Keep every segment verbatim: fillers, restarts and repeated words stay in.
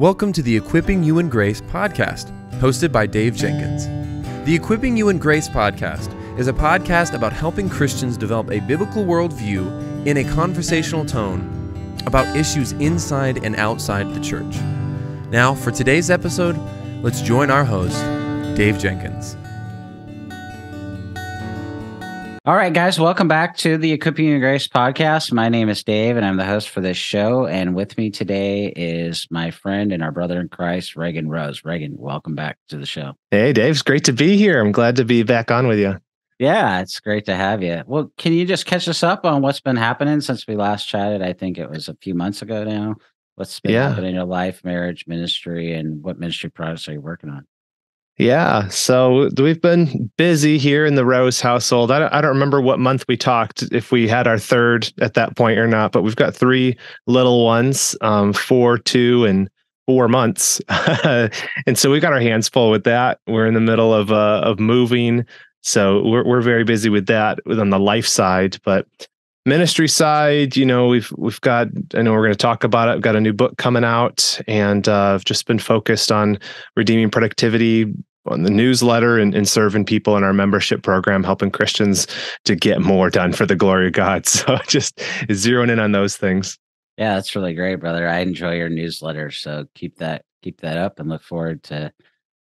Welcome to the Equipping You in Grace podcast, hosted by Dave Jenkins. The Equipping You in Grace podcast is a podcast about helping Christians develop a biblical worldview in a conversational tone about issues inside and outside the church. Now, for today's episode, let's join our host, Dave Jenkins. All right, guys, welcome back to the Equipping You in Grace podcast. My name is Dave, and I'm the host for this show. And with me today is my friend and our brother in Christ, Reagan Rose. Reagan, welcome back to the show. Hey, Dave, it's great to be here. I'm glad to be back on with you. Yeah, it's great to have you. Well, can you just catch us up on what's been happening since we last chatted? I think it was a few months ago now. What's been yeah. happening in your life, marriage, ministry, and what ministry projects are you working on? Yeah, so we've been busy here in the Rose household. I don't, I don't remember what month we talked, if we had our third at that point or not, but we've got three little ones, um, four, two, and four months. And so we've got our hands full with that. We're in the middle of uh, of moving, so we're we're very busy with that on the life side. But ministry side, you know, we've we've got, I know we're going to talk about it. We've got a new book coming out, and uh, I've just been focused on redeeming productivity on the newsletter and, and serving people in our membership program, helping Christians to get more done for the glory of God. So just zeroing in on those things. Yeah, that's really great, brother. I enjoy your newsletter. So keep that, keep that up and look forward to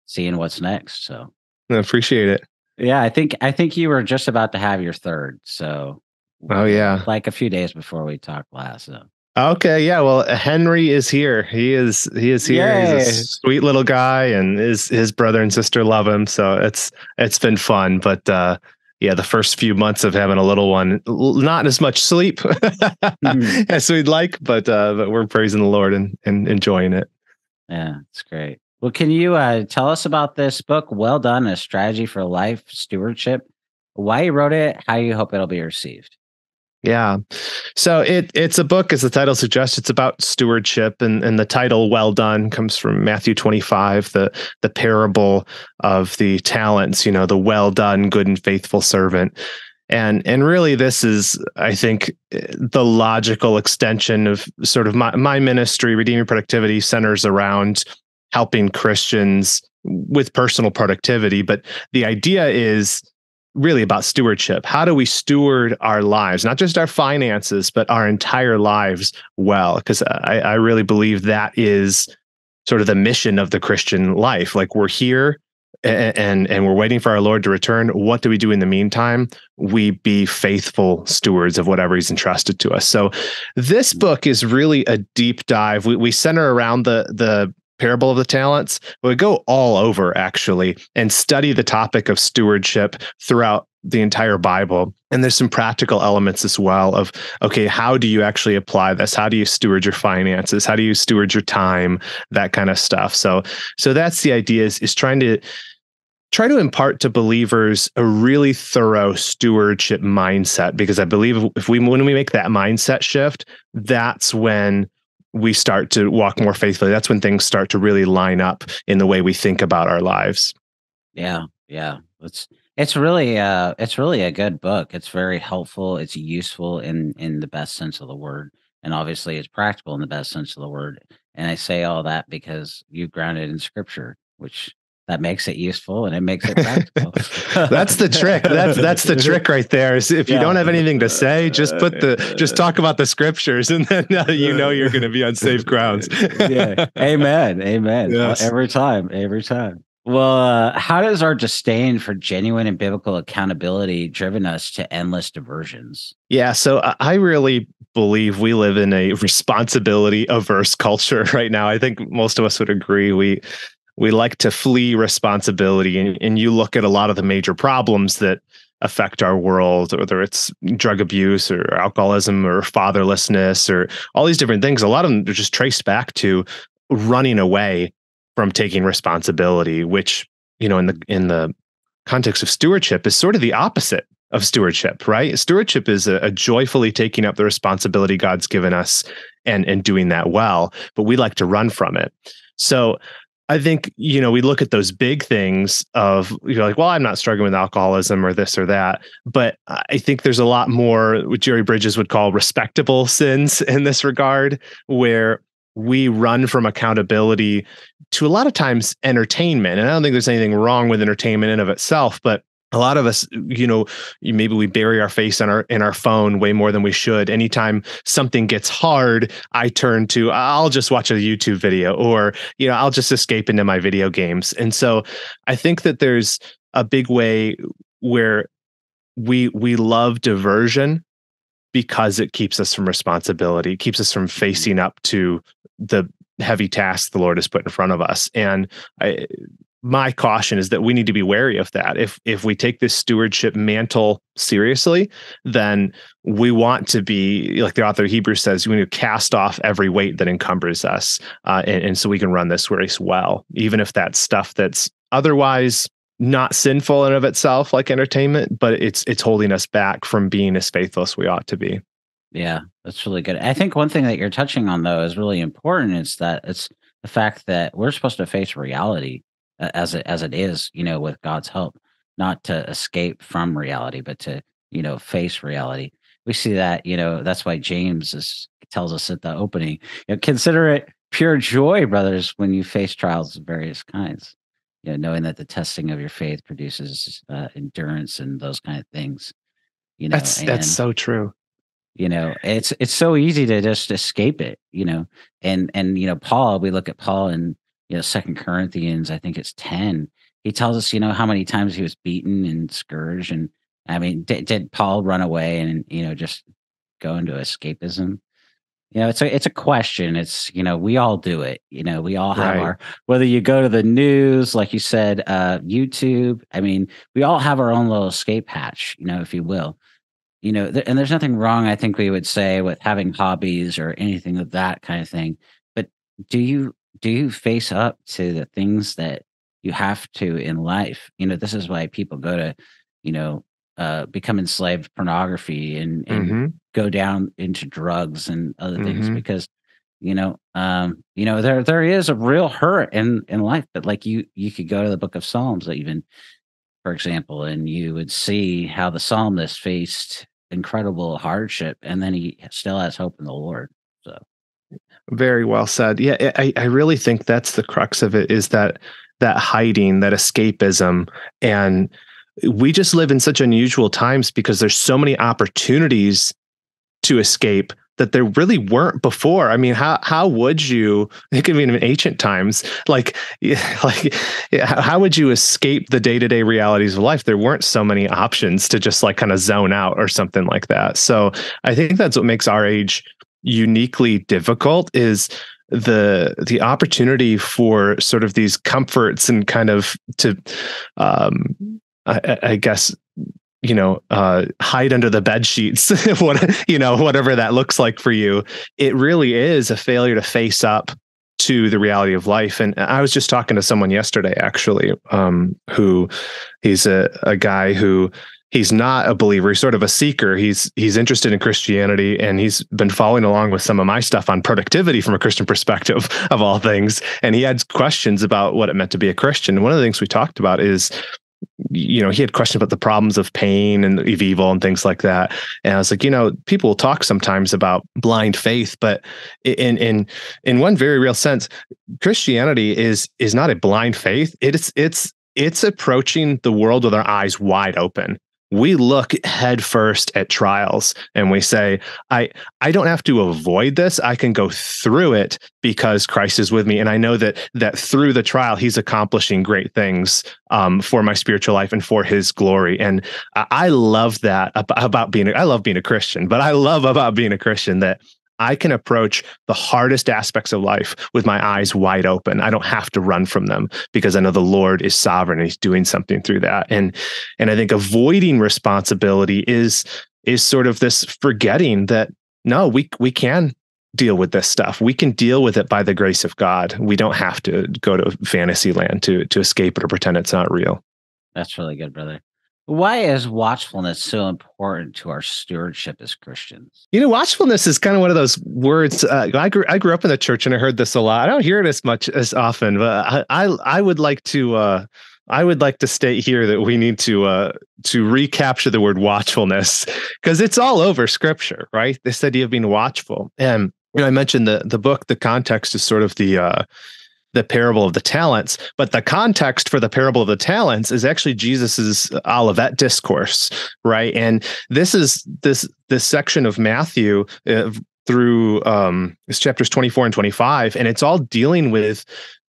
seeing what's next. So I appreciate it. Yeah, I think, I think you were just about to have your third. So. Oh, yeah. Like a few days before we talked last. So. Okay. Yeah. Well, Henry is here. He is, he is here. Yay. He's a sweet little guy, and his, his brother and sister love him. So it's, it's been fun, but, uh, yeah, the first few months of having a little one, not as much sleep mm. as we'd like, but, uh, but we're praising the Lord and, and enjoying it. Yeah, it's great. Well, can you, uh, tell us about this book, Well Done: A Strategy for Life Stewardship, why you wrote it, how you hope it'll be received? Yeah. So it it's a book, as the title suggests. It's about stewardship, and, and the title, Well Done, comes from Matthew twenty-five, the the parable of the talents, you know, the well done, good and faithful servant. And and really, this is, I think, the logical extension of sort of my, my ministry. Redeeming Productivity centers around helping Christians with personal productivity. But the idea is really about stewardship. How do we steward our lives, not just our finances, but our entire lives well? Because I, I really believe that is sort of the mission of the Christian life. Like, we're here and, and and we're waiting for our Lord to return. What do we do in the meantime? We be faithful stewards of whatever he's entrusted to us. So this book is really a deep dive. We, we center around the the parable of the talents. We go all over, actually, and study the topic of stewardship throughout the entire Bible. And there's some practical elements as well of, okay, how do you actually apply this? How do you steward your finances? How do you steward your time? That kind of stuff. So, so that's the idea, is, is trying to try to impart to believers a really thorough stewardship mindset, because I believe if we, when we make that mindset shift, that's when we start to walk more faithfully. That's when things start to really line up in the way we think about our lives. Yeah. Yeah. It's, it's really, uh, it's really a good book. It's very helpful. It's useful in, in the best sense of the word. And obviously it's practical in the best sense of the word. And I say all that because you ground it in scripture, which that makes it useful and it makes it practical. That's the trick. That's that's the trick right there. Is if you yeah. don't have anything to say, just put the just talk about the scriptures, and then uh, you know you're going to be on safe grounds. Yeah. Amen. Amen. Yes. Every time. Every time. Well, uh, how does our disdain for genuine and biblical accountability driven us to endless diversions? Yeah. So I really believe we live in a responsibility averse culture right now. I think most of us would agree. We. We like to flee responsibility, and, and you look at a lot of the major problems that affect our world, whether it's drug abuse or alcoholism or fatherlessness or all these different things. A lot of them are just traced back to running away from taking responsibility, which, you know, in the in the context of stewardship is sort of the opposite of stewardship, right? Stewardship is a, a joyfully taking up the responsibility God's given us and and doing that well, but we like to run from it. So I think, you know, we look at those big things of, you know, like, well, I'm not struggling with alcoholism or this or that, but I think there's a lot more what Jerry Bridges would call respectable sins in this regard, where we run from accountability to a lot of times entertainment. And I don't think there's anything wrong with entertainment in of itself, but a lot of us, you know, maybe we bury our face in our in our phone way more than we should. Anytime something gets hard, I turn to, I'll just watch a YouTube video, or, you know, I'll just escape into my video games. And so I think that there's a big way where we we love diversion because it keeps us from responsibility. It keeps us from facing up to the heavy task the Lord has put in front of us. And I My caution is that we need to be wary of that. If if we take this stewardship mantle seriously, then we want to be, like the author of Hebrews says, we need to cast off every weight that encumbers us. Uh, and, and so we can run this race well, even if that's stuff that's otherwise not sinful in of itself, like entertainment, but it's it's holding us back from being as faithful as we ought to be. Yeah, that's really good. I think one thing that you're touching on, though, is really important. It's that it's the fact that we're supposed to face reality as it, as it is, you know, with God's help, not to escape from reality, but to, you know, face reality. We see that, you know, that's why James is, tells us at the opening, you know, consider it pure joy, brothers, when you face trials of various kinds, you know, knowing that the testing of your faith produces uh, endurance and those kind of things, you know. That's, and, that's so true. You know, it's, it's so easy to just escape it, you know, and, and, you know, Paul, we look at Paul and, you know, Second Corinthians, I think it's ten. He tells us, you know, how many times he was beaten and scourged. And I mean, did, did Paul run away and, you know, just go into escapism? You know, it's a, it's a question. It's, you know, we all do it. You know, we all have right. our, whether you go to the news, like you said, uh, YouTube, I mean, we all have our own little escape hatch, you know, if you will, you know, th- and there's nothing wrong, I think we would say, with having hobbies or anything of that kind of thing. But do you, Do you face up to the things that you have to in life? You know, this is why people go to, you know, uh, become enslaved to pornography and, and mm-hmm. go down into drugs and other mm-hmm. things, because, you know, um, you know, there there is a real hurt in, in life. But like you, you could go to the book of Psalms, even, for example, and you would see how the psalmist faced incredible hardship, and then he still has hope in the Lord. So. Very well said. Yeah, I, I really think that's the crux of it, is that that hiding, that escapism. And we just live in such unusual times because there's so many opportunities to escape that there really weren't before. I mean, how how would you, it could be in ancient times, like, like how would you escape the day-to-day realities of life? There weren't so many options to just like kind of zone out or something like that. So I think that's what makes our age uniquely difficult, is the the opportunity for sort of these comforts and kind of to, um, I, I guess, you know, uh, hide under the bed sheets, what, you know, whatever that looks like for you. It really is a failure to face up to the reality of life. And I was just talking to someone yesterday, actually, um, who he's a, a guy who he's not a believer. He's sort of a seeker. He's he's interested in Christianity, and he's been following along with some of my stuff on productivity from a Christian perspective, of all things. And he had questions about what it meant to be a Christian. One of the things we talked about is, you know, he had questions about the problems of pain and of evil and things like that. And I was like, you know, people will talk sometimes about blind faith, but in in in one very real sense, Christianity is is not a blind faith. It's it's it's approaching the world with our eyes wide open. We look head first at trials and we say, I, I don't have to avoid this. I can go through it because Christ is with me. And I know that that through the trial, he's accomplishing great things um, for my spiritual life and for his glory. And I, I love that about, about being, I love being a Christian, but I love about being a Christian that I can approach the hardest aspects of life with my eyes wide open. I don't have to run from them because I know the Lord is sovereign and he's doing something through that. And, and I think avoiding responsibility is, is sort of this forgetting that, no, we, we can deal with this stuff. We can deal with it by the grace of God. We don't have to go to fantasy land to, to escape it or pretend it's not real. That's really good, brother. Why is watchfulness so important to our stewardship as Christians? You know, watchfulness is kind of one of those words. Uh, I grew I grew up in the church and I heard this a lot. I don't hear it as much as often, but I I, I would like to uh, I would like to state here that we need to uh, to recapture the word watchfulness, because it's all over Scripture, right? This idea of being watchful. And You know, I mentioned the the book, the context is sort of the uh, the parable of the talents, but the context for the parable of the talents is actually Jesus's Olivet Discourse, right? And this is this this section of Matthew uh, through um, chapters twenty-four and twenty-five, and it's all dealing with,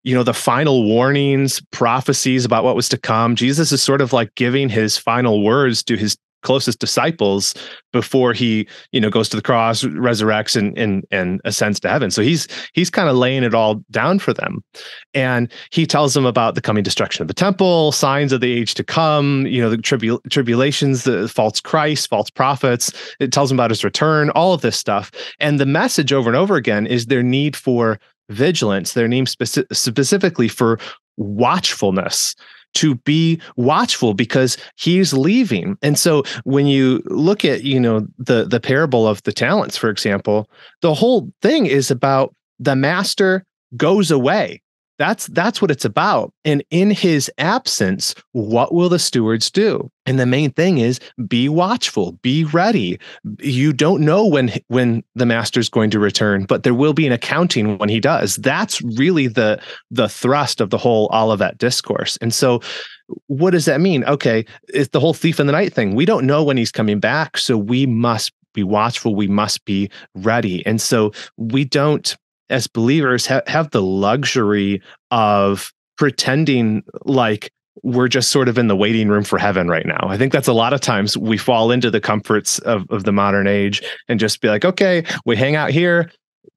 you know, the final warnings, prophecies about what was to come. Jesus is sort of like giving his final words to his closest disciples before he, you know, goes to the cross, resurrects, and and and ascends to heaven. So he's he's kind of laying it all down for them, and he tells them about the coming destruction of the temple, signs of the age to come, you know, the tribul- tribulations, the false Christ, false prophets. It tells them about his return, all of this stuff, and the message over and over again is their need for vigilance, their need speci- specifically for watchfulness. To be watchful because he's leaving. And so when you look at, you know, the the parable of the talents, for example, the whole thing is about the master goes away. That's that's what it's about. And in his absence, what will the stewards do? And the main thing is be watchful, be ready. You don't know when when the master's going to return, but there will be an accounting when he does. That's really the the thrust of the whole Olivet Discourse. And so what does that mean? Okay, it's the whole thief in the night thing. We don't know when he's coming back, so we must be watchful. We must be ready. And so we don't, as believers, ha- have the luxury of pretending like we're just sort of in the waiting room for heaven right now. I think that's a lot of times we fall into the comforts of, of the modern age and just be like, okay, we hang out here.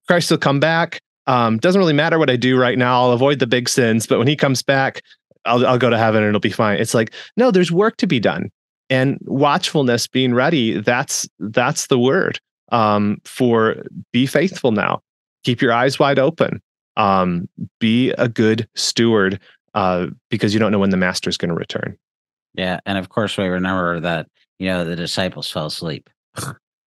Christ will come back. Um, doesn't really matter what I do right now. I'll avoid the big sins, but when he comes back, I'll, I'll go to heaven and it'll be fine. It's like, no, there's work to be done. And watchfulness, being ready, that's that's the word um, for be faithful now. Keep your eyes wide open. Um, be a good steward uh, because you don't know when the master is going to return. Yeah. And of course, we remember that, you know, the disciples fell asleep.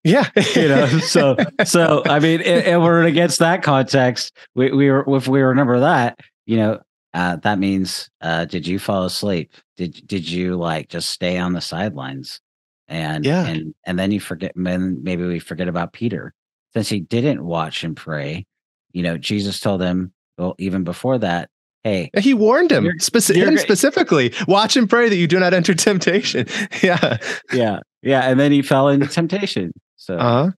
Yeah. You know, so, so I mean, and we're against that context. We, we were, if we remember that, you know, uh, that means, uh, did you fall asleep? Did, did you like just stay on the sidelines? And, yeah. and, and then you forget, then maybe we forget about Peter. Since he didn't watch and pray, you know, Jesus told him, well, even before that, hey. He warned him, you're, speci- you're, him specifically, watch and pray that you do not enter temptation. Yeah. Yeah. Yeah. And then he fell into temptation. So, uh-huh.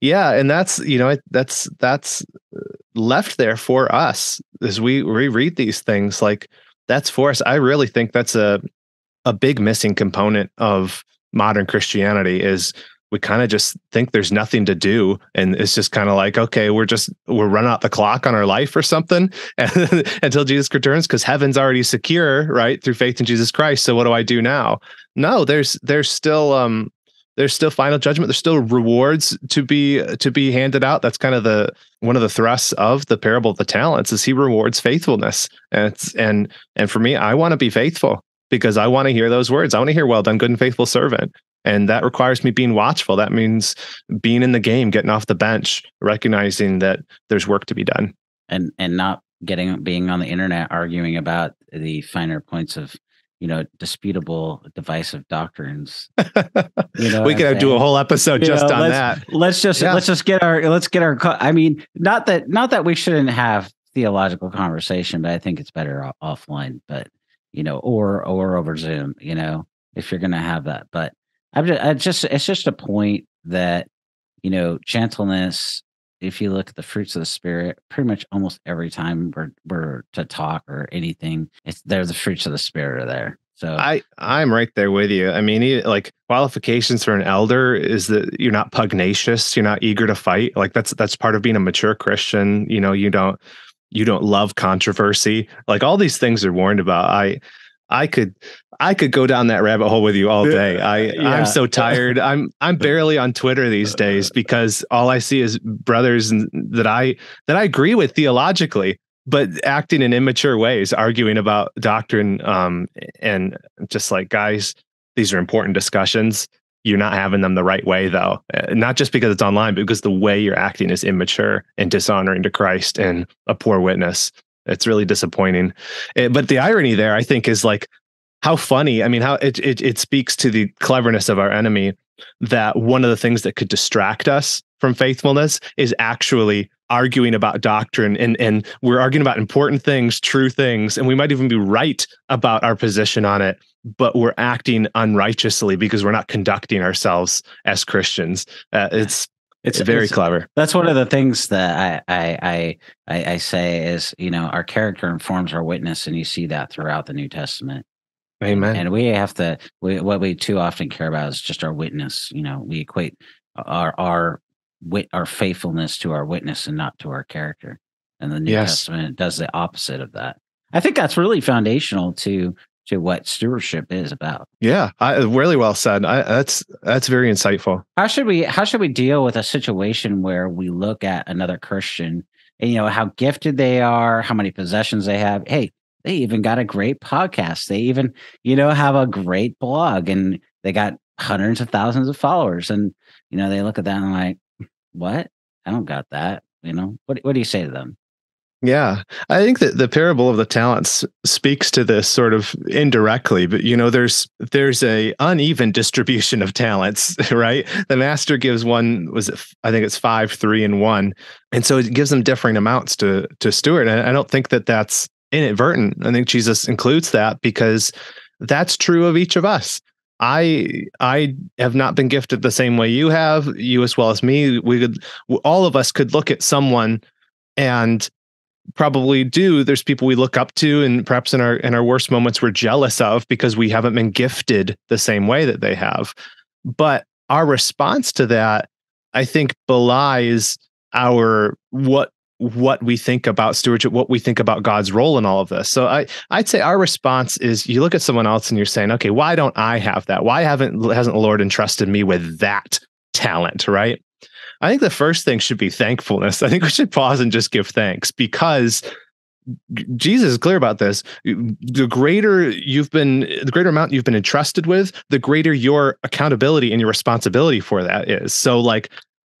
Yeah. And that's, you know, that's, that's left there for us as we reread these things. Like, that's for us. I really think that's a, a big missing component of modern Christianity is, we kind of just think there's nothing to do. And it's just kind of like, okay, we're just, we're running out the clock on our life or something until Jesus returns, because heaven's already secure, right? Through faith in Jesus Christ. So what do I do now? No, there's, there's still, um, there's still final judgment. There's still rewards to be, to be handed out. That's kind of the, one of the thrusts of the parable of the talents is he rewards faithfulness. And it's, and, and for me, I want to be faithful because I want to hear those words. I want to hear, well done, good and faithful servant. And that requires me being watchful. That means being in the game, getting off the bench, recognizing that there's work to be done. And and not getting being on the internet arguing about the finer points of, you know, disputable, divisive doctrines. You know, we could do a whole episode you just know, on let's, that. Let's just yeah. let's just get our let's get our I mean, not that not that we shouldn't have theological conversation, but I think it's better off, offline, but you know, or or over Zoom, you know, if you're going to have that. But I'm just, I just, it's just a point that, you know, gentleness, if you look at the fruits of the spirit, pretty much almost every time we're, we're to talk or anything, it's they're the fruits of the spirit are there. So I, I'm right there with you. I mean, like qualifications for an elder is that you're not pugnacious. You're not eager to fight. Like that's, that's part of being a mature Christian. You know, you don't, you don't love controversy. Like all these things are warned about. I, I could, I could go down that rabbit hole with you all day. I, yeah. I'm so tired. I'm, I'm barely on Twitter these days because all I see is brothers that I, that I agree with theologically, but acting in immature ways, arguing about doctrine. Um, and just like, guys, these are important discussions. You're not having them the right way though. Not just because it's online, but because the way you're acting is immature and dishonoring to Christ and a poor witness. It's really disappointing. It, but the irony there, I think, is like how funny. I mean, how it, it it speaks to the cleverness of our enemy that one of the things that could distract us from faithfulness is actually arguing about doctrine, and, and we're arguing about important things, true things, and we might even be right about our position on it, but we're acting unrighteously because we're not conducting ourselves as Christians. Uh, it's it's very it's, clever. That's one of the things that I, I I I say is, you know, our character informs our witness, and you see that throughout the New Testament. Amen. And we have to, we, what we too often care about is just our witness. You know, we equate our our wit our faithfulness to our witness and not to our character. And the New yes. Testament does the opposite of that. I think that's really foundational to to what stewardship is about. Yeah, I, really well said. I, that's that's very insightful. How should we how should we deal with a situation where we look at another Christian and, you know, how gifted they are, how many possessions they have? Hey, they even got a great podcast. They even, you know, have a great blog, and they got hundreds of thousands of followers. And, you know, they look at that and like, what? I don't got that. You know, what, what do you say to them? Yeah, I think that the parable of the talents speaks to this sort of indirectly, but, you know, there's there's a uneven distribution of talents, right? The master gives one, was it, I think it's five, three, and one. And so it gives them differing amounts to, to steward. And I don't think that that's inadvertent. I think Jesus includes that because that's true of each of us. I I have not been gifted the same way you have, you as well as me. We could, all of us could look at someone and probably do. There's people we look up to, and perhaps in our in our worst moments, we're jealous of because we haven't been gifted the same way that they have. But our response to that, I think, belies our what what we think about stewardship, what we think about God's role in all of this. So I, I'd say our response is you look at someone else and you're saying, okay, why don't I have that? Why haven't hasn't the Lord entrusted me with that talent, right? I think the first thing should be thankfulness. I think we should pause and just give thanks, because Jesus is clear about this. The greater you've been, the greater amount you've been entrusted with, the greater your accountability and your responsibility for that is. So like,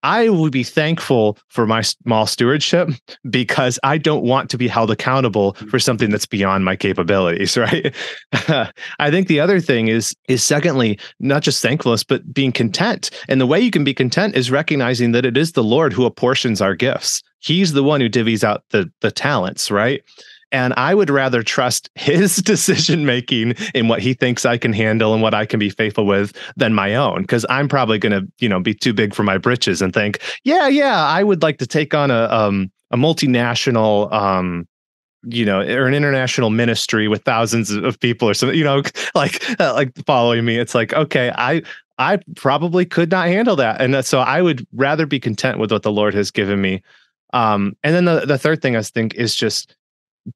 I would be thankful for my small stewardship because I don't want to be held accountable for something that's beyond my capabilities, right? I think the other thing is, is secondly, not just thankfulness, but being content. And the way you can be content is recognizing that it is the Lord who apportions our gifts. He's the one who divvies out the, the talents, right? And I would rather trust his decision-making in what he thinks I can handle and what I can be faithful with than my own. Because I'm probably going to, you know, be too big for my britches and think, yeah, yeah, I would like to take on a um, a multinational, um, you know, or an international ministry with thousands of people or something, you know, like like following me. It's like, okay, I I probably could not handle that. And so I would rather be content with what the Lord has given me. Um, and then the, the third thing I think is just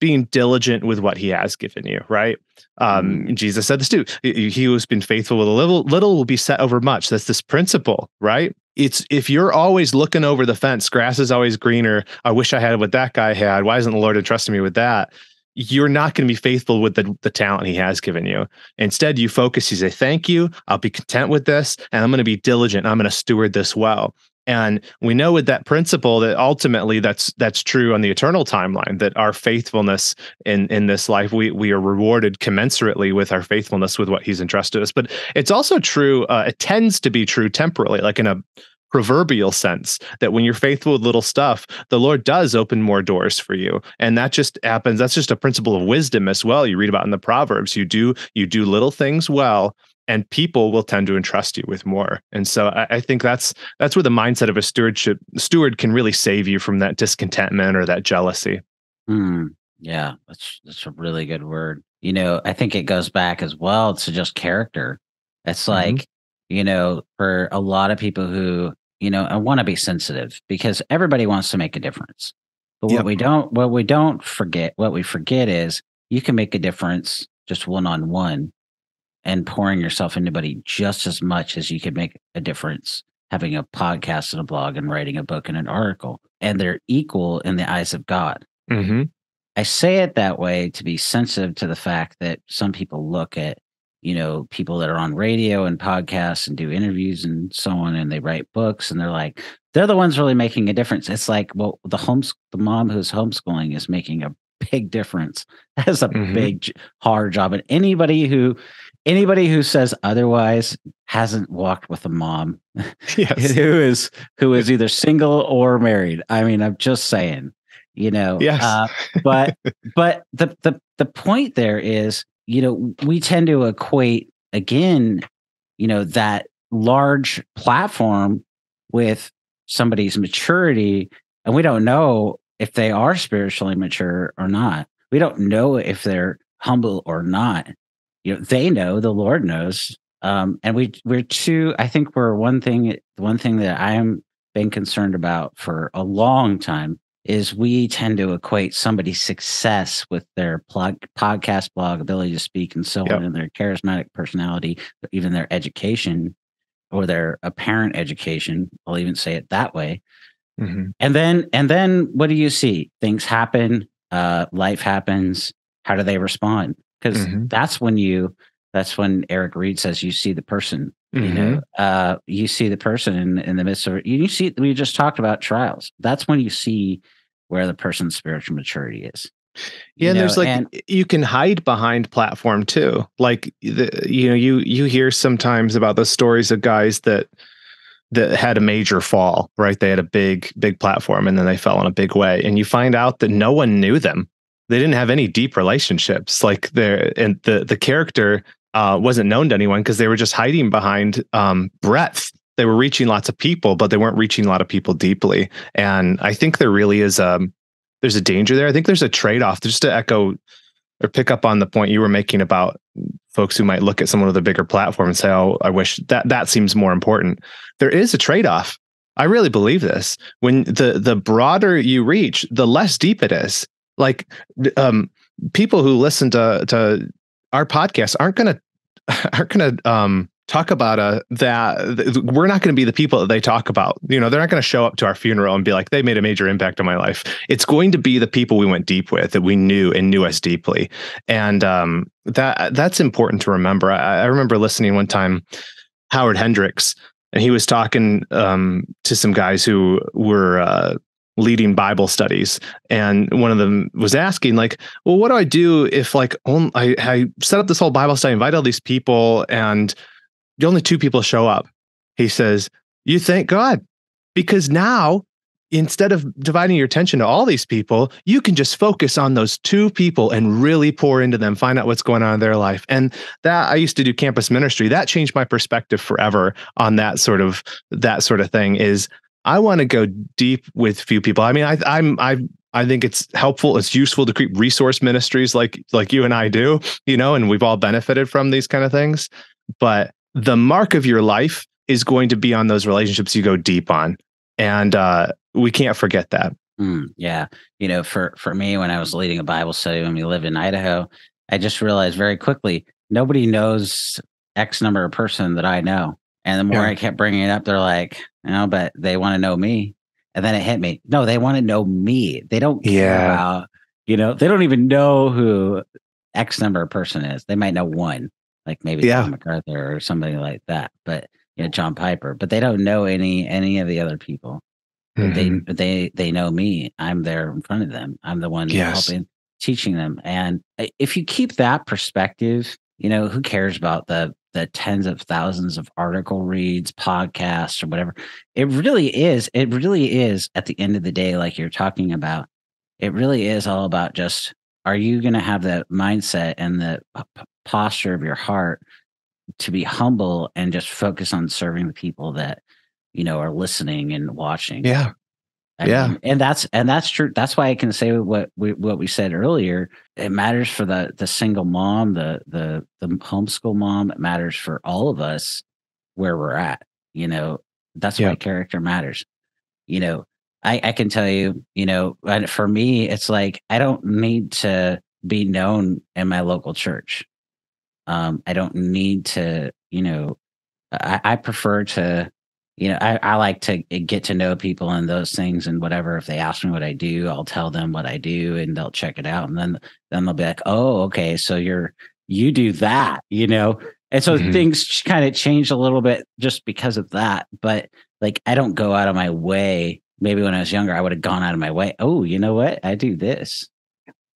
being diligent with what he has given you, right? Um, Jesus said this too. He who has been faithful with a little, little will be set over much. That's this principle, right? It's if you're always looking over the fence, grass is always greener. I wish I had what that guy had. Why isn't the Lord entrusting me with that? You're not going to be faithful with the, the talent he has given you. Instead, you focus, you say, thank you. I'll be content with this. And I'm going to be diligent. I'm going to steward this well. And we know with that principle that ultimately that's that's true on the eternal timeline, that our faithfulness in, in this life, we we are rewarded commensurately with our faithfulness with what he's entrusted us. But it's also true, uh, it tends to be true temporally, like in a proverbial sense, that when you're faithful with little stuff, the Lord does open more doors for you. And that just happens. That's just a principle of wisdom as well. You read about in the Proverbs, you do you do little things well, and people will tend to entrust you with more. And so I, I think that's that's where the mindset of a stewardship steward can really save you from that discontentment or that jealousy. Mm, yeah, that's that's a really good word. You know, I think it goes back as well to just character. It's like, mm-hmm. you know, for a lot of people who, you know, I want to be sensitive because everybody wants to make a difference. But what yep. we don't, what we don't forget, what we forget is you can make a difference just one-on-one. And pouring yourself into anybody just as much as you could make a difference having a podcast and a blog and writing a book and an article. And they're equal in the eyes of God. Mm-hmm. I say it that way to be sensitive to the fact that some people look at, you know, people that are on radio and podcasts and do interviews and so on, and they write books and they're like, they're the ones really making a difference. It's like, well, the homes, the mom who's homeschooling is making a big difference. That's a mm-hmm. big, hard job. And anybody who Anybody who says otherwise hasn't walked with a mom yes. who is who is either single or married. I mean, I'm just saying, you know. Yes. uh, but but the the the point there is, you know, we tend to equate again, you know, that large platform with somebody's maturity, and we don't know if they are spiritually mature or not. We don't know if they're humble or not. You know, they know, the Lord knows. Um, and we, we're too, I think we're one thing, one thing that I'm been concerned about for a long time is we tend to equate somebody's success with their blog, podcast, blog, ability to speak, and so yep. on, and their charismatic personality, even their education or their apparent education. I'll even say it that way. Mm-hmm. And then, and then what do you see? Things happen, uh, life happens. How do they respond? Because mm-hmm. that's when you, that's when Eric Reed says you see the person, mm-hmm. you know, uh, you see the person in, in the midst of it. You see, we just talked about trials. That's when you see where the person's spiritual maturity is. Yeah. You and know? There's like, and, you can hide behind platform too. Like, the, you know, you, you hear sometimes about the stories of guys that, that had a major fall, right? They had a big, big platform and then they fell in a big way. And you find out that no one knew them. They didn't have any deep relationships, like their and the the character uh, wasn't known to anyone because they were just hiding behind um, breadth. They were reaching lots of people, but they weren't reaching a lot of people deeply. And I think there really is a there's a danger there. I think there's a trade off. Just to echo or pick up on the point you were making about folks who might look at someone with a bigger platform and say, "Oh, I wish that that seems more important." There is a trade off. I really believe this. When the the broader you reach, the less deep it is. Like um, people who listen to to our podcast aren't gonna aren't gonna um, talk about a that th we're not gonna be the people that they talk about. You know, they're not gonna show up to our funeral and be like, they made a major impact on my life. It's going to be the people we went deep with, that we knew and knew us deeply, and um, that that's important to remember. I, I remember listening one time, Howard Hendricks, and he was talking um, to some guys who were. Uh, leading Bible studies. And one of them was asking, like, well, what do I do if like only, I, I set up this whole Bible study, invite all these people, and only two people show up? He says, you thank God, because now instead of dividing your attention to all these people, you can just focus on those two people and really pour into them, find out what's going on in their life. And that, I used to do campus ministry. That changed my perspective forever on that sort of, that sort of thing is, I want to go deep with few people. I mean, I, I'm, I, I think it's helpful. It's useful to create resource ministries like, like you and I do, you know, and we've all benefited from these kind of things, but the mark of your life is going to be on those relationships you go deep on. And, uh, we can't forget that. Mm, yeah. You know, for, for me, when I was leading a Bible study, when we lived in Idaho, I just realized very quickly, nobody knows X number of person that I know. And the more yeah. I kept bringing it up, they're like, you know, but they want to know me. And then it hit me. No, they want to know me. They don't care yeah. about, you know, they don't even know who X number of person is. They might know one, like maybe yeah. John MacArthur or somebody like that, but you know, John Piper, but they don't know any, any of the other people. Mm-hmm. They, they, they know me. I'm there in front of them. I'm the one yes. helping, teaching them. And if you keep that perspective, you know, who cares about the, the tens of thousands of article reads, podcasts, or whatever. It really is. It really is at the end of the day, like you're talking about, it really is all about just, are you going to have the mindset and the posture of your heart to be humble and just focus on serving the people that, you know, are listening and watching. Yeah. I yeah. mean, and that's, and that's true. That's why I can say what we, what we said earlier. It matters for the, the single mom, the, the, the homeschool mom. It matters for all of us where we're at, you know, that's yeah. why character matters. You know, I, I can tell you, you know, and for me, it's like, I don't need to be known in my local church. Um, I don't need to, you know, I, I prefer to, you know, I, I like to get to know people and those things and whatever. If they ask me what I do, I'll tell them what I do and they'll check it out. And then, then they'll be like, oh, okay. So you're, you do that, you know? And so mm-hmm. things kind of change a little bit just because of that. But like, I don't go out of my way. Maybe when I was younger, I would have gone out of my way. Oh, you know what? I do this,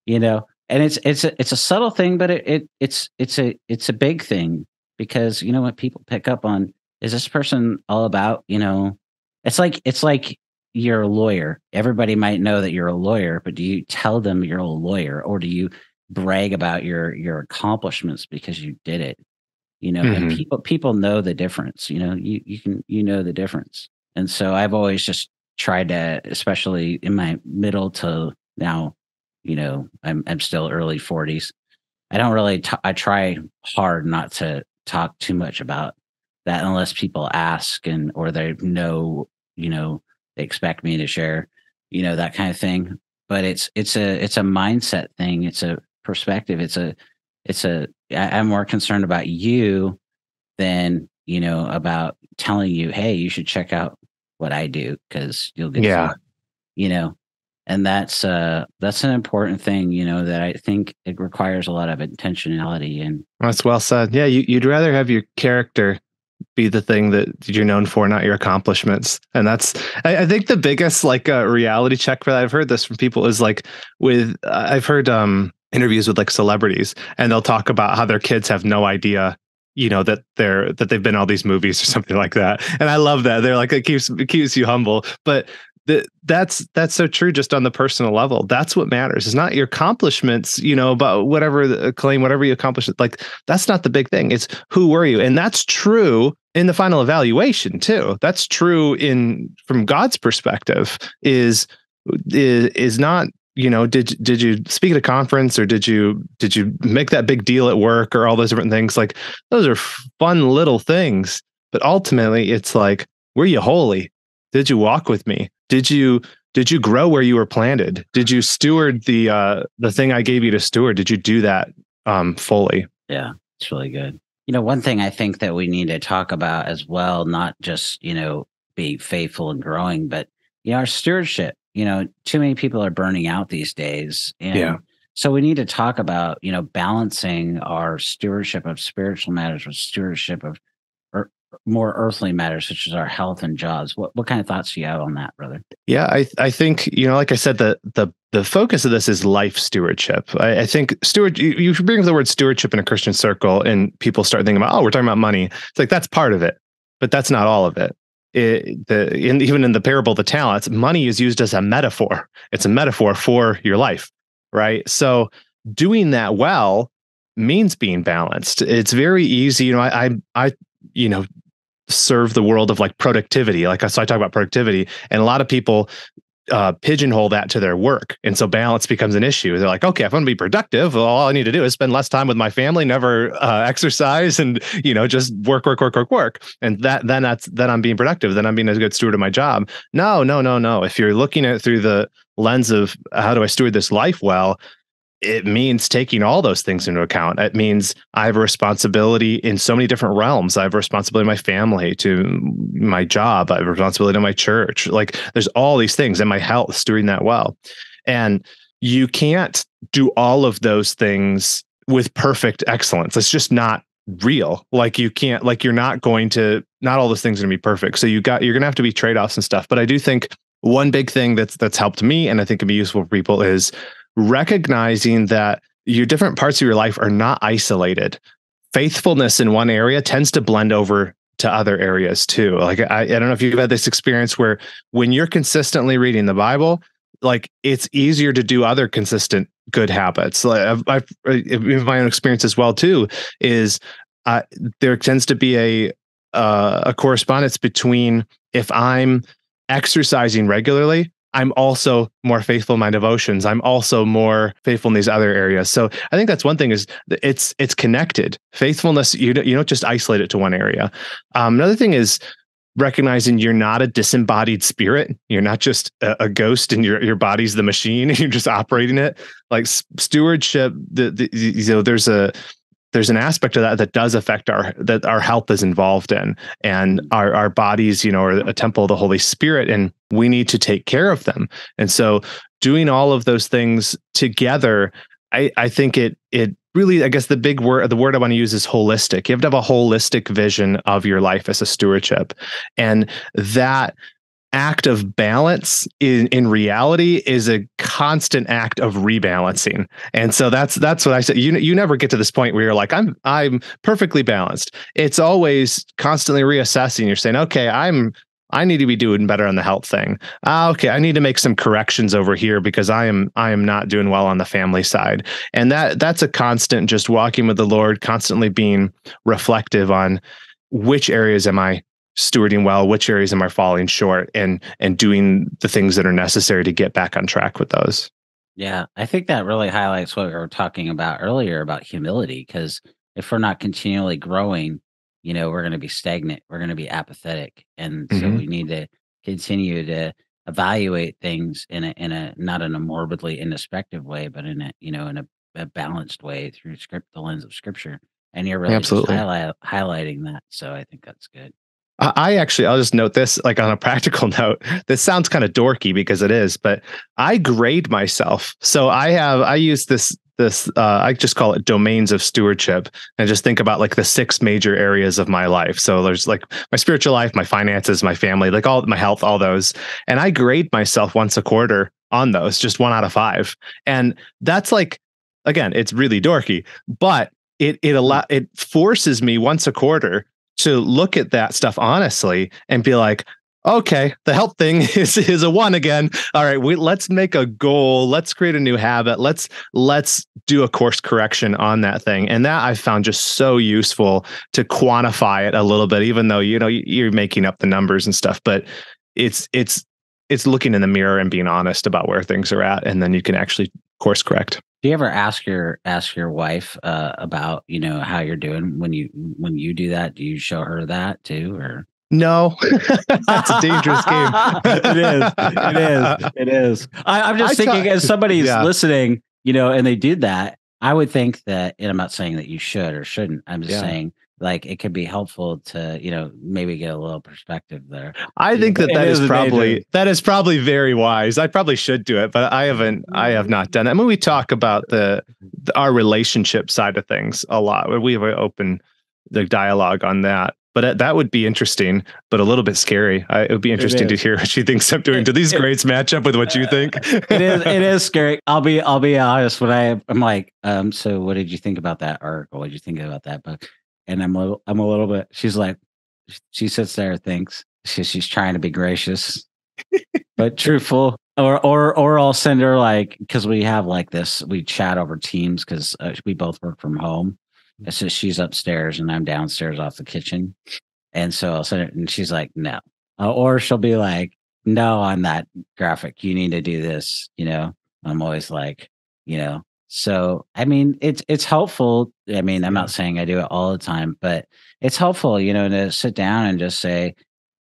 you know? And it's it's a, it's a subtle thing, but it, it it's it's a it's a big thing, because you know what people pick up on is this person all about, you know, it's like it's like you're a lawyer. Everybody might know that you're a lawyer, but do you tell them you're a lawyer, or do you brag about your your accomplishments because you did it? You know, mm-hmm. and people people know the difference. You know, you you can you know the difference. And so I've always just tried to, especially in my middle to now, you know, I'm I'm still early forties. I don't really, t- I try hard not to talk too much about that unless people ask, and, or they know, you know, they expect me to share, you know, that kind of thing. But it's, it's a, it's a mindset thing. It's a perspective. It's a, it's a, I, I'm more concerned about you than, you know, about telling you, hey, you should check out what I do, because you'll get, yeah. some, you know. And that's uh, that's an important thing, you know, that I think it requires a lot of intentionality. And that's well said. Yeah, you, you'd rather have your character be the thing that you're known for, not your accomplishments. And that's, I, I think, the biggest like uh, reality check for that. I've heard this from people is like with uh, I've heard um, interviews with like celebrities, and they'll talk about how their kids have no idea, you know, that they're that they've been all these movies or something like that. And I love that. They're like, it keeps it keeps you humble, but. That's that's so true. Just on the personal level, that's what matters. It's not your accomplishments, you know, but whatever the claim, whatever you accomplish, like that's not the big thing. It's who were you, and that's true in the final evaluation too. That's true in from God's perspective. Is is is not, you know, did did you speak at a conference, or did you did you make that big deal at work, or all those different things? Like those are fun little things, but ultimately, it's like, were you holy? Did you walk with me? Did you did you grow where you were planted? Did you steward the uh, the thing I gave you to steward? Did you do that um, fully? Yeah, it's really good. You know, one thing I think that we need to talk about as well, not just, you know, be faithful and growing, but, you know, our stewardship. You know, too many people are burning out these days. And yeah. So we need to talk about, you know, balancing our stewardship of spiritual matters with stewardship of more earthly matters, such as our health and jobs. What what kind of thoughts do you have on that, brother? Yeah, I I think, you know, like I said, the the the focus of this is life stewardship. I, I think steward. You, you bring the word stewardship in a Christian circle, and people start thinking about, oh, we're talking about money. It's like that's part of it, but that's not all of it. It the in, even in the parable of the talents, money is used as a metaphor. It's a metaphor for your life, right? So doing that well means being balanced. It's very easy, you know. I I, I you know. serve the world of like productivity. Like I so I talk about productivity, and a lot of people uh, pigeonhole that to their work. And so balance becomes an issue. They're like, okay, if I'm going to be productive, well, all I need to do is spend less time with my family, never uh, exercise, and, you know, just work, work, work, work, work. And that, then that's, then I'm being productive. Then I'm being a good steward of my job. No, no, no, no. If you're looking at it through the lens of how do I steward this life well, it means taking all those things into account. It means I have a responsibility in so many different realms. I have a responsibility to my family, to my job. I have a responsibility to my church. Like there's all these things, and my health, stewarding that well. And you can't do all of those things with perfect excellence. It's just not real. Like you can't, like you're not going to, not all those things are going to be perfect. So you got, you're going to have to be trade-offs and stuff. But I do think one big thing that's, that's helped me, and I think can be useful for people, is recognizing that your different parts of your life are not isolated. Faithfulness in one area tends to blend over to other areas too. Like, I, I don't know if you've had this experience where when you're consistently reading the Bible, like it's easier to do other consistent good habits. Like I've, I've, in my own experience as well too, is uh, there tends to be a, uh, a correspondence between if I'm exercising regularly, I'm also more faithful in my devotions. I'm also more faithful in these other areas. So I think that's one thing, is it's it's connected. Faithfulness, you don't, you don't just isolate it to one area. Um, another thing is recognizing you're not a disembodied spirit. You're not just a, a ghost, and your your body's the machine, and you're just operating it. Like stewardship, the, the you know, there's a there's an aspect of that that does affect our that our health is involved in, and our our bodies, you know, are a temple of the Holy Spirit, and we need to take care of them. And so doing all of those things together, I, I think it it really, I guess the big word, the word I want to use is holistic. You have to have a holistic vision of your life as a stewardship. And that act of balance in, in reality is a constant act of rebalancing. And so that's that's what I said. You you never get to this point where you're like, I'm I'm perfectly balanced. It's always constantly reassessing. You're saying, okay, I'm I need to be doing better on the health thing. Uh, okay, I need to make some corrections over here because I am I am not doing well on the family side. And that that's a constant, just walking with the Lord, constantly being reflective on which areas am I stewarding well, which areas am I falling short, and and doing the things that are necessary to get back on track with those. Yeah, I think that really highlights what we were talking about earlier about humility, because if we're not continually growing, you know, we're going to be stagnant. We're going to be apathetic. And mm-hmm. so we need to continue to evaluate things in a, in a, not in a morbidly introspective way, but in a, you know, in a, a balanced way through script, the lens of scripture. And you're really Absolutely. Just highlight, highlighting that. So I think that's good. I actually, I'll just note this, like on a practical note, this sounds kind of dorky because it is, but I grade myself. So I have, I use this, this, uh, I just call it domains of stewardship, and just think about like the six major areas of my life. So there's like my spiritual life, my finances, my family, like all my health, all those. And I grade myself once a quarter on those, just one out of five. And that's like, again, it's really dorky, but it, it allow, it forces me once a quarter to look at that stuff honestly and be like, okay, the health thing is, is a one again. All right, we, let's make a goal. Let's create a new habit. Let's let's do a course correction on that thing. And that I found just so useful to quantify it a little bit, even though, you know, you're making up the numbers and stuff. But it's it's it's looking in the mirror and being honest about where things are at, and then you can actually course correct. Do you ever ask your ask your wife uh, about, you know, how you're doing when you when you do that? Do you show her that too, or no? That's a dangerous game. It is. It is. It is. I, I'm just I thinking, t- as somebody's yeah. listening, you know, and they did that, I would think that, and I'm not saying that you should or shouldn't. I'm just yeah. saying, like, it could be helpful to, you know, maybe get a little perspective there. I think that that is probably, that is probably very wise. I probably should do it, but I haven't, I have not done it. I mean, we talk about the, the our relationship side of things a lot. We have an open the dialogue on that, but that would be interesting, but a little bit scary. I, it would be interesting to hear what she thinks I'm doing. Do these grades match up with what you think? It is, it is scary. I'll be, I'll be honest when I, I'm like, um, so what did you think about that article? What did you think about that book? And I'm a, I'm a little bit, she's like, she sits there, thinks she, she's trying to be gracious, but truthful, or, or, or I'll send her like, cause we have like this, we chat over Teams cause uh, we both work from home. And so she's upstairs and I'm downstairs off the kitchen. And so I'll send her and she's like, no, uh, or she'll be like, no, on that graphic, you need to do this. You know, I'm always like, you know, so, I mean, it's, it's helpful. I mean, I'm not saying I do it all the time, but it's helpful, you know, to sit down and just say,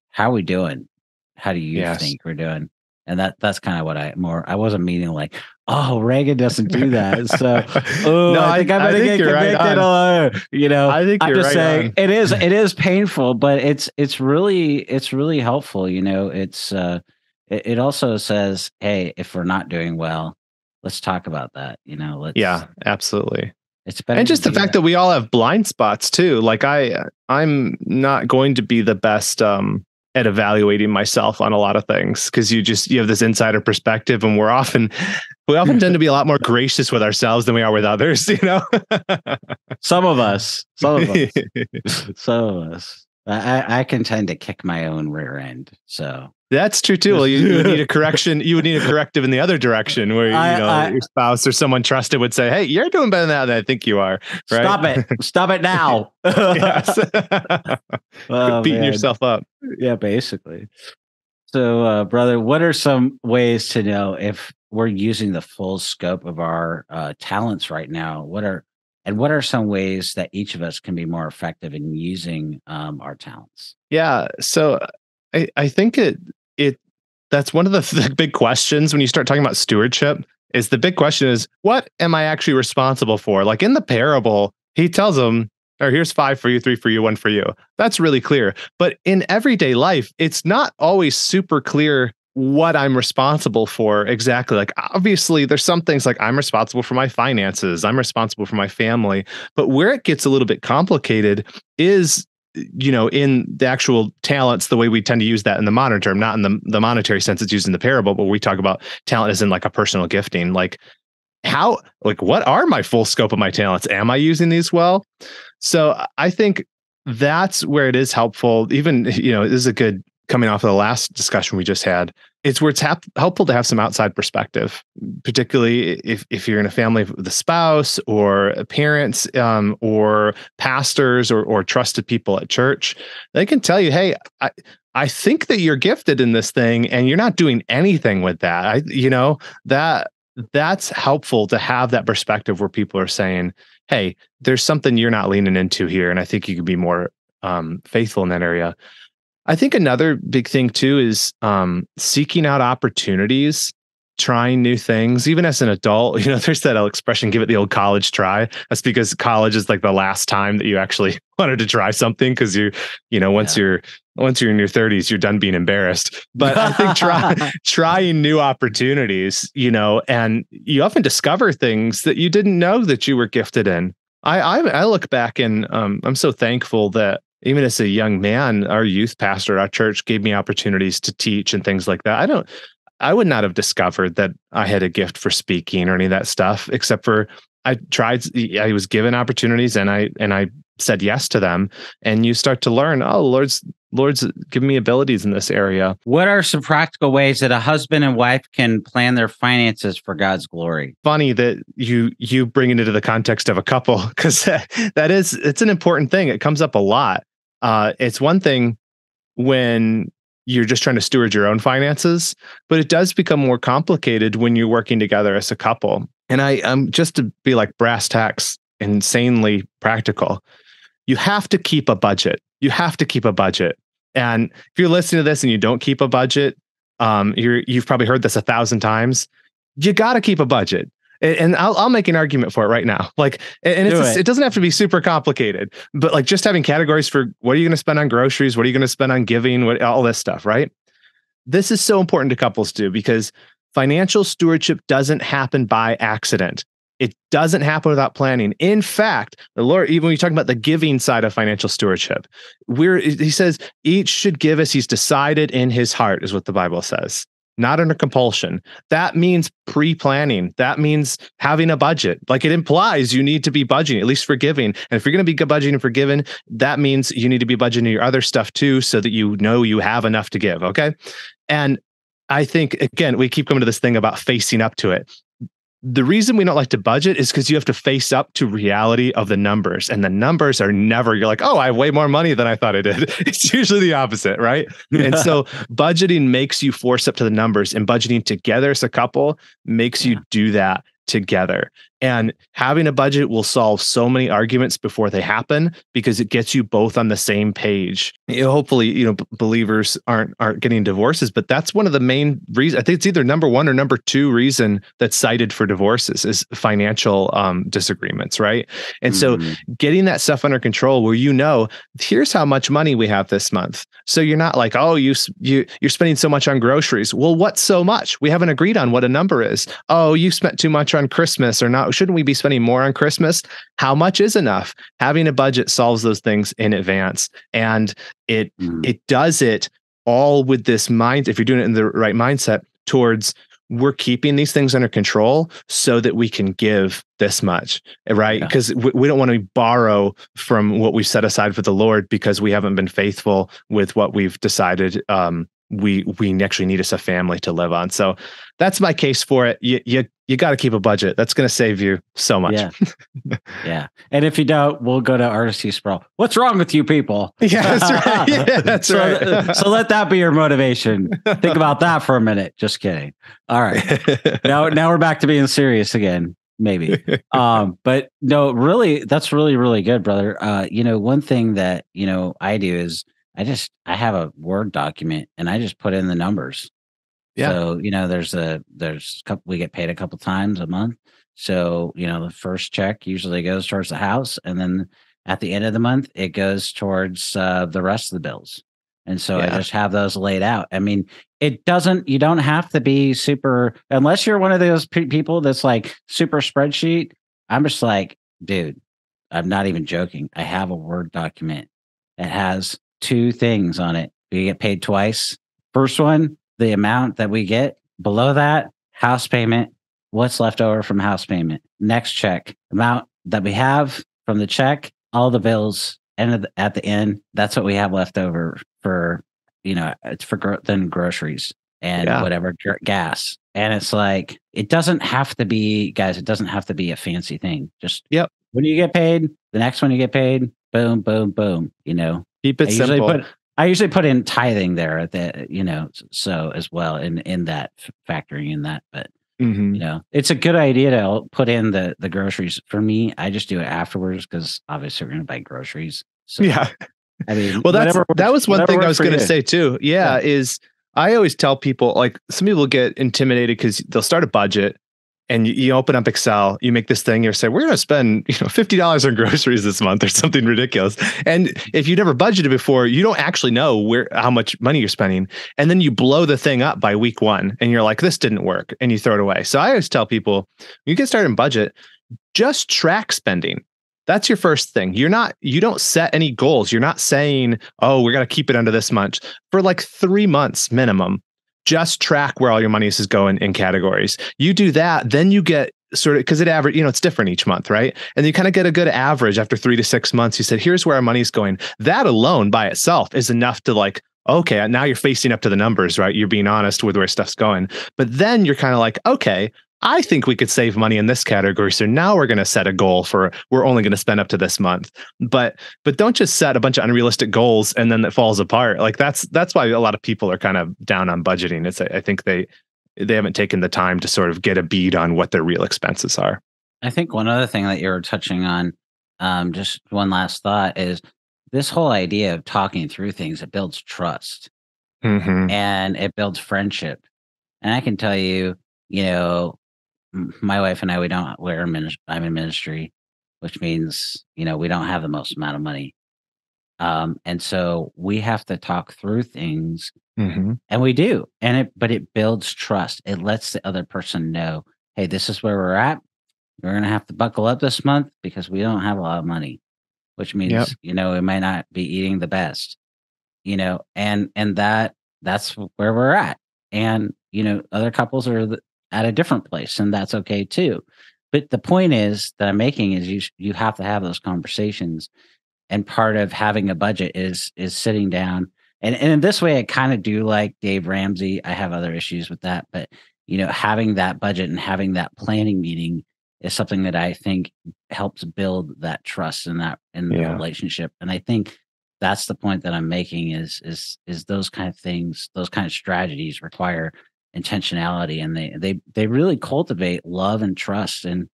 how are we doing? How do you yes. think we're doing? And that, that's kind of what I more, I wasn't meaning like, oh, Reagan doesn't do that. So, oh, no, I think I'm going to get convicted. Right on. Or, you know, I think you're I'm just right saying on. it is, it is painful, but it's, it's really, it's really helpful. You know, it's, uh, it, it also says, hey, if we're not doing well, let's talk about that. You know, let's, yeah, absolutely. It's better. And just the fact that. that we all have blind spots too. Like I, I'm not going to be the best, um, at evaluating myself on a lot of things. Cause you just, you have this insider perspective, and we're often, we often tend to be a lot more gracious with ourselves than we are with others, you know, some of us, some of us, some of us, I, I can tend to kick my own rear end. So that's true too. Well, you, you would need a correction. You would need a corrective in the other direction, where you I, know I, your spouse or someone trusted would say, "Hey, you're doing better than I think you are." Right? Stop it! Stop it now! Yes. Oh, beating man. yourself up. Yeah, basically. So, uh, brother, what are some ways to know if we're using the full scope of our uh, talents right now? What are And what are some ways that each of us can be more effective in using um, our talents? Yeah, so I, I think it it that's one of the, the big questions when you start talking about stewardship. Is the big question is, what am I actually responsible for? Like in the parable, he tells them, or here's five for you, three for you, one for you. That's really clear. But in everyday life, it's not always super clear what I'm responsible for exactly. Like, obviously, there's some things like I'm responsible for my finances, I'm responsible for my family. But where it gets a little bit complicated is you know, in the actual talents, the way we tend to use that in the modern term, not in the, the monetary sense it's used in the parable, but we talk about talent as in like a personal gifting, like how, like, what are my full scope of my talents? Am I using these well? So I think that's where it is helpful. Even, you know, this is a good coming off of the last discussion we just had. It's where it's hap- helpful to have some outside perspective, particularly if, if you're in a family with a spouse or parents um, or pastors or, or trusted people at church. They can tell you, hey, I, I think that you're gifted in this thing and you're not doing anything with that. I, you know, that that's helpful to have that perspective where people are saying, hey, there's something you're not leaning into here. And I think you could be more um, faithful in that area. I think another big thing too is um, seeking out opportunities, trying new things. Even as an adult, you know, there's that expression, give it the old college try. That's because college is like the last time that you actually wanted to try something. Cause you, you know, once yeah. you're, once you're in your thirties, you're done being embarrassed. But I think try, trying new opportunities, you know, and you often discover things that you didn't know that you were gifted in. I, I, I look back and um, I'm so thankful that, even as a young man, our youth pastor at our church gave me opportunities to teach and things like that. I don't, I would not have discovered that I had a gift for speaking or any of that stuff, except for I tried, I was given opportunities and I, and I said yes to them. And you start to learn, oh, Lord's, Lord's given me abilities in this area. What are some practical ways that a husband and wife can plan their finances for God's glory? Funny that you you bring it into the context of a couple, because that, that is, it's an important thing. It comes up a lot. Uh, it's one thing when you're just trying to steward your own finances, but it does become more complicated when you're working together as a couple. And I, I'm just to be like brass tacks, insanely practical. You have to keep a budget. You have to keep a budget. And if you're listening to this and you don't keep a budget, um, you're, you've probably heard this a thousand times. You got to keep a budget. And I'll, I'll make an argument for it right now. Like, and it's just, it. it doesn't have to be super complicated, but like just having categories for what are you going to spend on groceries? What are you going to spend on giving? What, all this stuff, right? This is so important to couples too, because financial stewardship doesn't happen by accident. It doesn't happen without planning. In fact, the Lord, even when you're talking about the giving side of financial stewardship, we're, he says, each should give as he's decided in his heart, is what the Bible says. Not under compulsion. That means pre-planning. That means having a budget. Like it implies you need to be budgeting, at least for giving. And if you're going to be budgeting and forgiving, that means you need to be budgeting your other stuff too, so that you know you have enough to give. Okay. And I think, again, we keep coming to this thing about facing up to it. The reason we don't like to budget is because you have to face up to reality of the numbers, and the numbers are never, you're like, oh, I have way more money than I thought I did. It's usually the opposite, right? And so budgeting makes you force up to the numbers, and budgeting together as a couple makes yeah. you do that together. And having a budget will solve so many arguments before they happen, because it gets you both on the same page. You know, hopefully, you know, b- believers aren't aren't getting divorces, but that's one of the main reasons. I think it's either number one or number two reason that's cited for divorces is financial um, disagreements, right? And mm-hmm. so getting that stuff under control, where you know, here's how much money we have this month. So you're not like, oh, you you you're spending so much on groceries. Well, what's so much? We haven't agreed on what a number is. Oh, you spent too much on Christmas or not. Shouldn't we be spending more on Christmas? How much is enough? Having a budget solves those things in advance. And it mm. it does it all with this mind, if you're doing it in the right mindset, towards we're keeping these things under control so that we can give this much, right? Because yeah. we, we don't want to borrow from what we've set aside for the Lord because we haven't been faithful with what we've decided um, we we actually need as a family to live on. So that's my case for it. You, you You got to keep a budget. That's going to save you so much. Yeah. yeah. And if you don't, we'll go to R C Sproul. What's wrong with you people? Yeah, that's right. Yeah, that's so, right. so let that be your motivation. Think about that for a minute. Just kidding. All right. Now, now we're back to being serious again, maybe. Um, but no, really, that's really, really good, brother. Uh, you know, one thing that, you know, I do is I just, I have a Word document and I just put in the numbers. Yeah. So, you know, there's a, there's a couple, we get paid a couple times a month. So, you know, the first check usually goes towards the house. And then at the end of the month, it goes towards uh, the rest of the bills. And so yeah. I just have those laid out. I mean, it doesn't, you don't have to be super, unless you're one of those pe- people that's like super spreadsheet. I'm just like, dude, I'm not even joking. I have a Word document. that has two things on it. We get paid twice. First one, the amount that we get. Below that, house payment. What's left over from house payment? Next check, amount that we have from the check, all the bills, and at the end, that's what we have left over for, you know, it's for gro- then groceries and yeah. whatever, gas. And it's like, it doesn't have to be, guys, it doesn't have to be a fancy thing. Just yep. when you get paid, the next one you get paid, boom, boom, boom, you know. Keep it I simple. Usually put, I usually put in tithing there, that, you know, so as well in, in that, factoring in that, but. Mm-hmm. You know, it's a good idea to put in the, the groceries. For me, I just do it afterwards because obviously we're going to buy groceries. So, yeah. I mean, well, that's, that was one thing I was going to say too. Yeah, yeah. Is I always tell people, like, some people get intimidated because they'll start a budget and you, you open up Excel, you make this thing, you say, we're going to spend, you know, fifty dollars on groceries this month or something ridiculous. And if you never budgeted before, you don't actually know where, how much money you're spending. And then you blow the thing up by week one and you're like, this didn't work, and you throw it away. So I always tell people, you get started in budget, just track spending. That's your first thing. You're not, you don't set any goals. You're not saying, oh, we're going to keep it under this much for like three months minimum. Just track where all your money is going in categories. You do that, then you get sort of, because it average, you know, it's different each month, right? And you kind of get a good average after three to six months. You said, here's where our money is going. That alone by itself is enough to like, okay, now you're facing up to the numbers, right? You're being honest with where stuff's going. But then you're kind of like, okay, I think we could save money in this category. So now we're going to set a goal for, we're only going to spend up to this month. But but don't just set a bunch of unrealistic goals and then that falls apart. Like that's that's why a lot of people are kind of down on budgeting. It's I think they they haven't taken the time to sort of get a bead on what their real expenses are. I think one other thing that you were touching on, um, just one last thought, is this whole idea of talking through things. It builds trust mm-hmm. and it builds friendship. And I can tell you, you know, my wife and I, we don't, we're in, I'm in ministry, which means, you know, we don't have the most amount of money. Um, and so we have to talk through things mm-hmm. and we do, and it, but it builds trust. It lets the other person know, hey, this is where we're at. We're going to have to buckle up this month because we don't have a lot of money, which means, yep. you know, we might not be eating the best, you know, and, and that, that's where we're at. And, you know, other couples are the, at a different place, and that's okay too. But the point is that I'm making is you you have to have those conversations, and part of having a budget is is sitting down. And, and in this way, I kind of do like Dave Ramsey. I have other issues with that, but you know, having that budget and having that planning meeting is something that I think helps build that trust in that in the yeah. relationship. And I think that's the point that I'm making is is is those kind of things, those kind of strategies require intentionality, and they they they really cultivate love and trust. And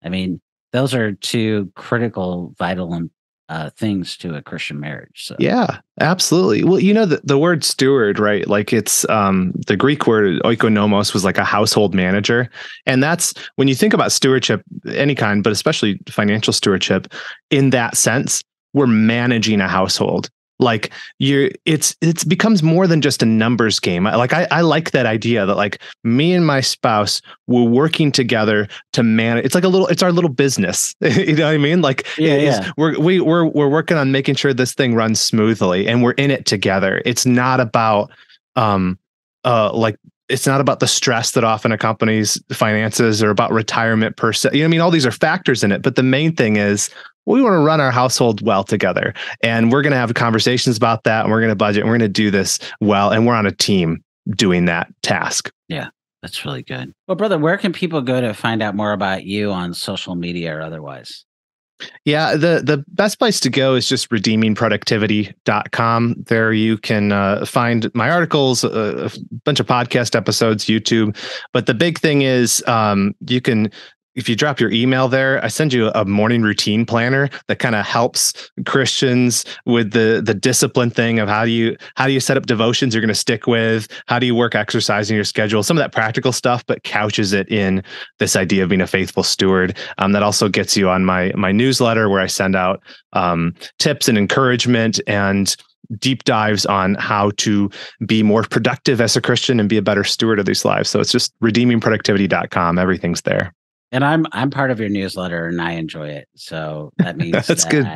I mean, those are two critical, vital uh, things to a Christian marriage. So yeah, absolutely. Well, you know, the, the word steward, right? Like it's um, the Greek word oikonomos was like a household manager. And that's when you think about stewardship, any kind, but especially financial stewardship in that sense, we're managing a household. Like you're, it's, it's becomes more than just a numbers game. Like I, I like that idea that like me and my spouse were working together to manage. It's like a little, it's our little business. You know what I mean? Like yeah, yeah. we're, we, we're, we're working on making sure this thing runs smoothly, and we're in it together. It's not about, um, uh, like, it's not about the stress that often accompanies finances or about retirement per se. You know what I mean? All these are factors in it, but the main thing is we want to run our household well together, and we're going to have conversations about that, and we're going to budget, and we're going to do this well, and we're on a team doing that task. Yeah, that's really good. Well, brother, where can people go to find out more about you on social media or otherwise? Yeah, the, the best place to go is just redeeming productivity dot com. There you can uh, find my articles, uh, a bunch of podcast episodes, YouTube. But the big thing is um, you can... if you drop your email there, I send you a morning routine planner that kind of helps Christians with the the discipline thing of how do you how do you set up devotions you're going to stick with, how do you work exercise in your schedule, some of that practical stuff, but couches it in this idea of being a faithful steward. Um, that also gets you on my my newsletter where I send out um, tips and encouragement and deep dives on how to be more productive as a Christian and be a better steward of these lives. So it's just redeeming productivity dot com. Everything's there. And I'm I'm part of your newsletter, and I enjoy it. So that means that's that good.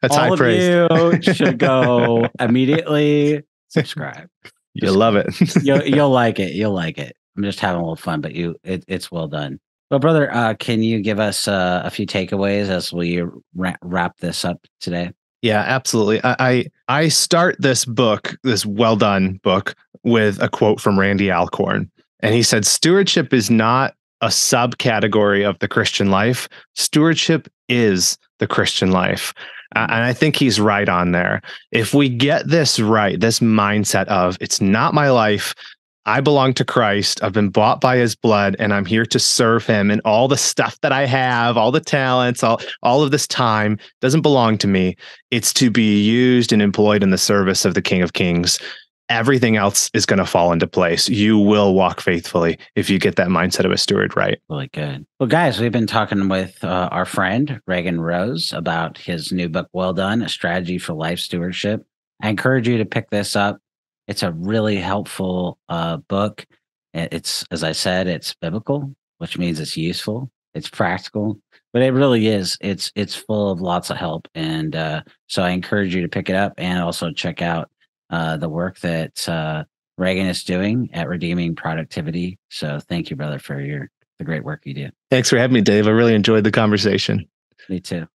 That's all high of praise. You should go immediately subscribe. You'll love it. you'll you'll like it. You'll like it. I'm just having a little fun, but you it, it's well done. Well, brother, uh, can you give us uh, a few takeaways as we ra- wrap this up today? Yeah, absolutely. I, I I start this book, this Well Done book, with a quote from Randy Alcorn, and he said, "Stewardship is not a subcategory of the Christian life. Stewardship is the Christian life." Uh, and I think he's right on there. If we get this right, this mindset of it's not my life, I belong to Christ, I've been bought by his blood, and I'm here to serve him, and all the stuff that I have, all the talents, all, all of this time doesn't belong to me. It's to be used and employed in the service of the King of Kings. Everything else is going to fall into place. You will walk faithfully if you get that mindset of a steward right. Really good. Well, guys, we've been talking with uh, our friend, Reagan Rose, about his new book, Well Done, A Strategy for Life Stewardship. I encourage you to pick this up. It's a really helpful uh, book. It's, as I said, it's biblical, which means it's useful. It's practical, but it really is. It's, it's full of lots of help. And uh, so I encourage you to pick it up and also check out Uh, the work that uh, Reagan is doing at Redeeming Productivity. So thank you, brother, for your the great work you do. Thanks for having me, Dave. I really enjoyed the conversation. Me too.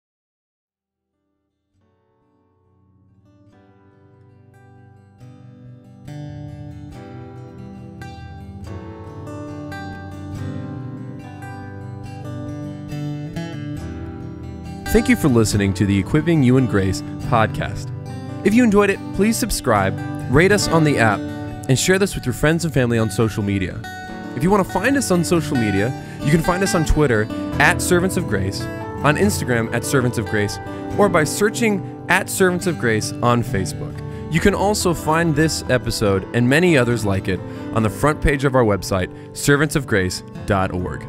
Thank you for listening to the Equipping You in Grace podcast. If you enjoyed it, please subscribe, rate us on the app, and share this with your friends and family on social media. If you want to find us on social media, you can find us on Twitter at Servants of Grace, on Instagram at Servants of Grace, or by searching at Servants of Grace on Facebook. You can also find this episode and many others like it on the front page of our website, servants of grace dot org.